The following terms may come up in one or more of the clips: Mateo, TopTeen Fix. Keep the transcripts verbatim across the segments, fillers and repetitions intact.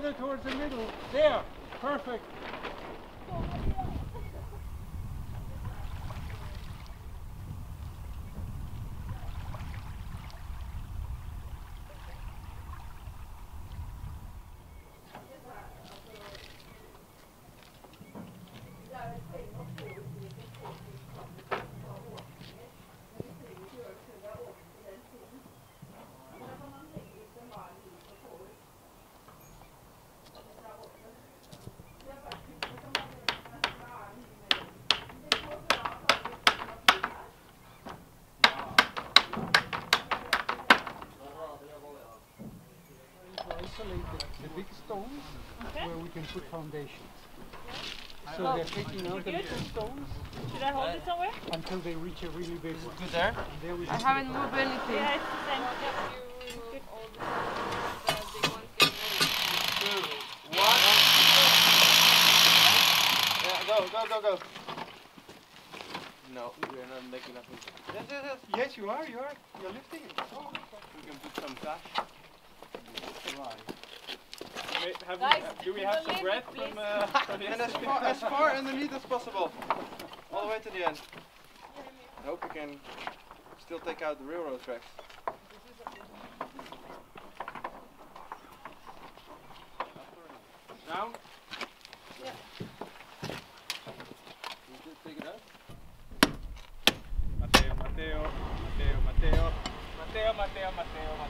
further towards the middle. There, perfect. The big stones, okay, where we can put foundations. So oh, they're taking out the little stones. Should I hold it somewhere? Until they reach a really big one. Good there? There we I haven't moved anything. Yeah, it's the same. If you remove all the stones, the big ones can move. Two, one. Yeah, go, go, go, go. No, we're not making nothing. Yes, yes, yes. Yes, you are, you are. You're lifting it. Oh. We can put some cash. Right. Wait, have guys, we, do we have some bread from uh, and as far, as far underneath as possible, all the way to the end. I hope we can still take out the railroad tracks. Down? Yeah. You just take it out? Mateo, Mateo, Mateo, Mateo, Mateo, Mateo, Mateo, Mateo.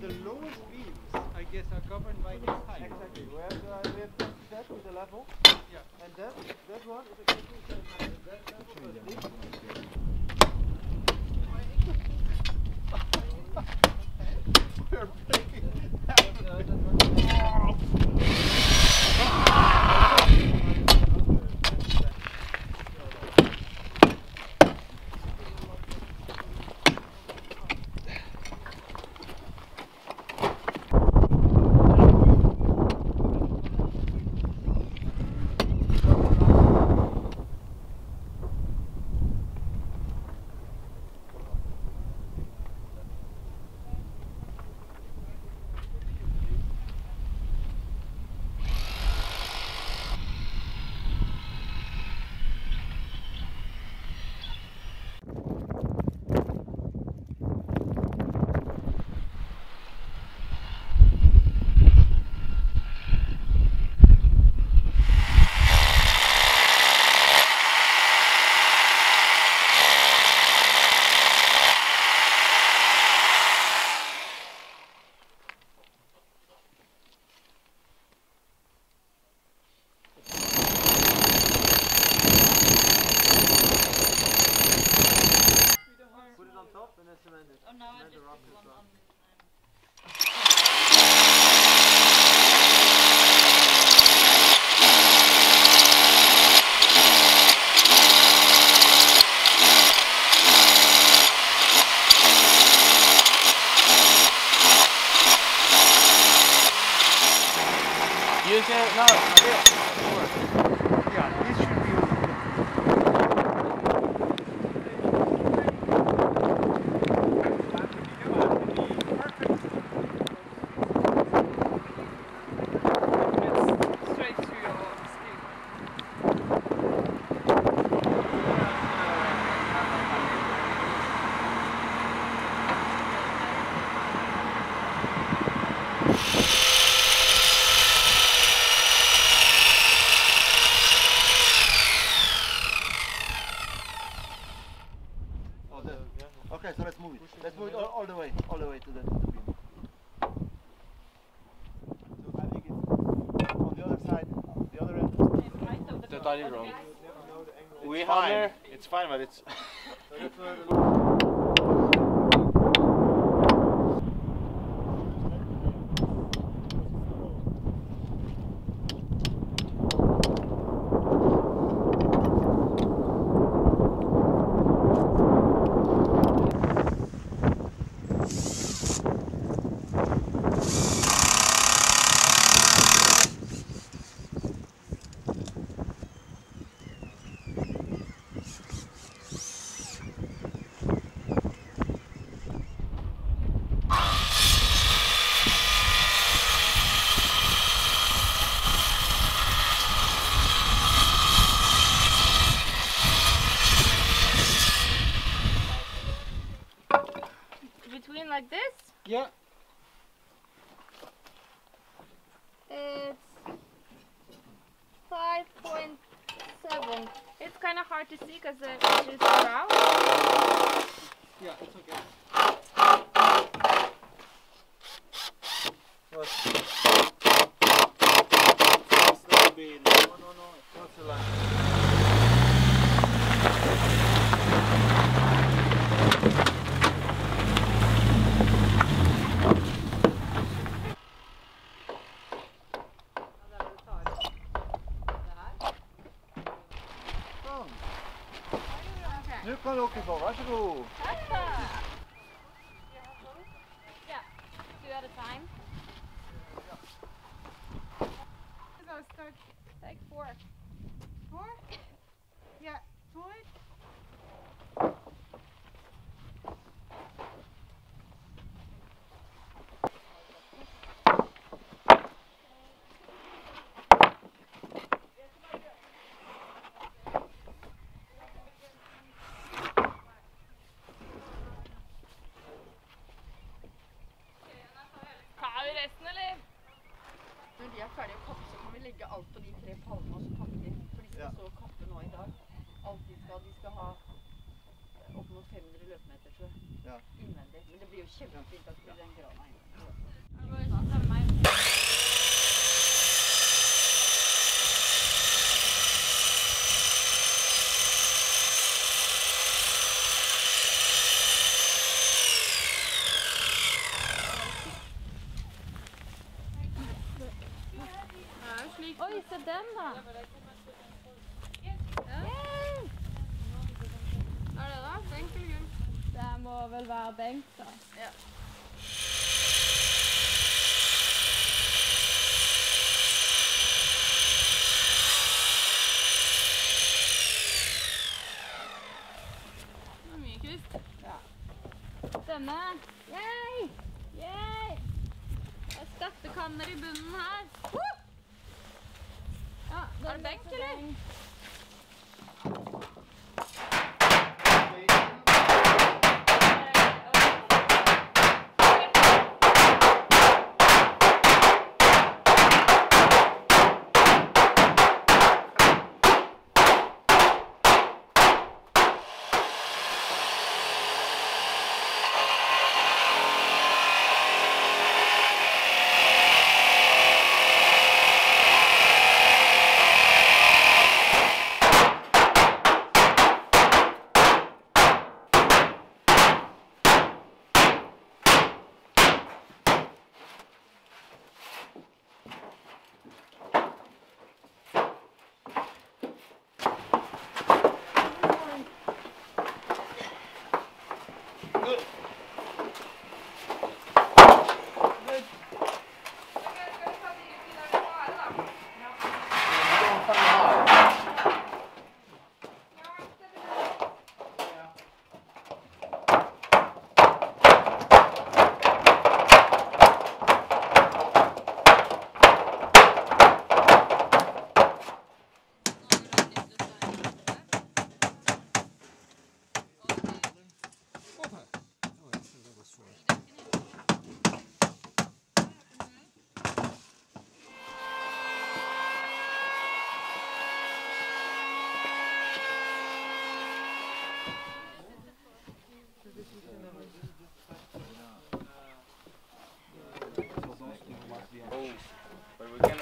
The lowest beams, I guess, are governed by this height. Exactly. We have, uh, we have done that with the level. Yeah. And that, that one is exactly the same as that level, but yeah. This one. We're breaking wrong. We have there. It's fine, but it's. like this? Yeah. It's five point seven. It's kind of hard to see because the fish is brown. Yeah, it's okay. What? It's not big. No, no, no. It's not so light. Nu kan du åke på, varsågod! Yeah, two at a time. I was stuck. Take four. Four? Yeah, four? Kjempefint at det blir den grana inne. Oi, se den da! Hva er det da? Benk eller gull? Det må vel være benk da. Ja. Yay! Yay! Det er skattekanner i bunnen her. Ja, er det benk, eller?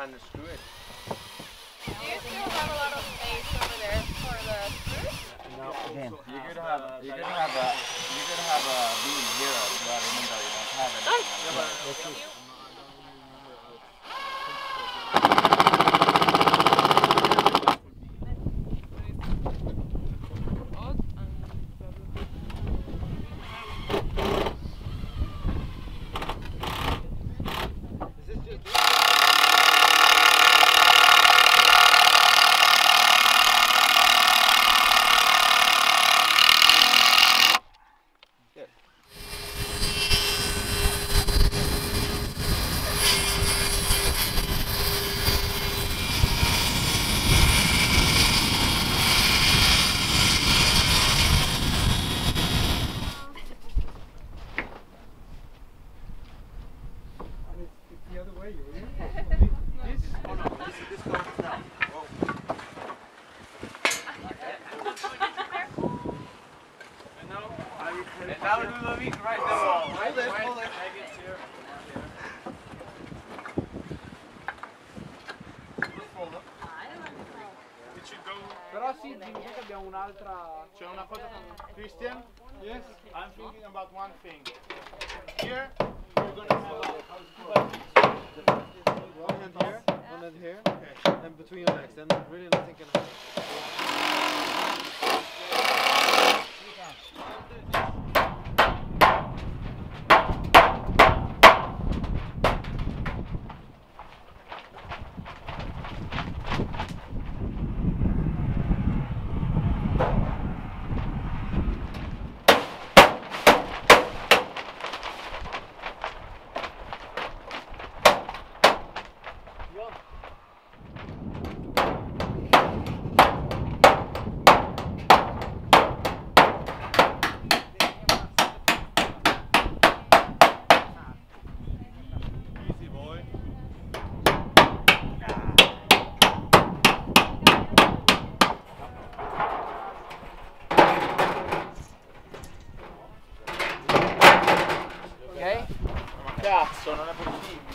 Unscrew it. Do you still have a lot of space over there for the screws? No. Yeah. You're gonna have a you're gonna have a you're gonna have a beam here as well, even though you don't have it. Oh. Yeah, but thank you. And now Ludovic right there. Right there, right there. Però sì, significa che abbiamo un'altra. C'è una cosa. Christian? Yes? I'm thinking about one thing. Here, we're going to have a one hand here, one hand here, okay. And between your legs. Then really nothing can happen. Cazzo, non è possibile.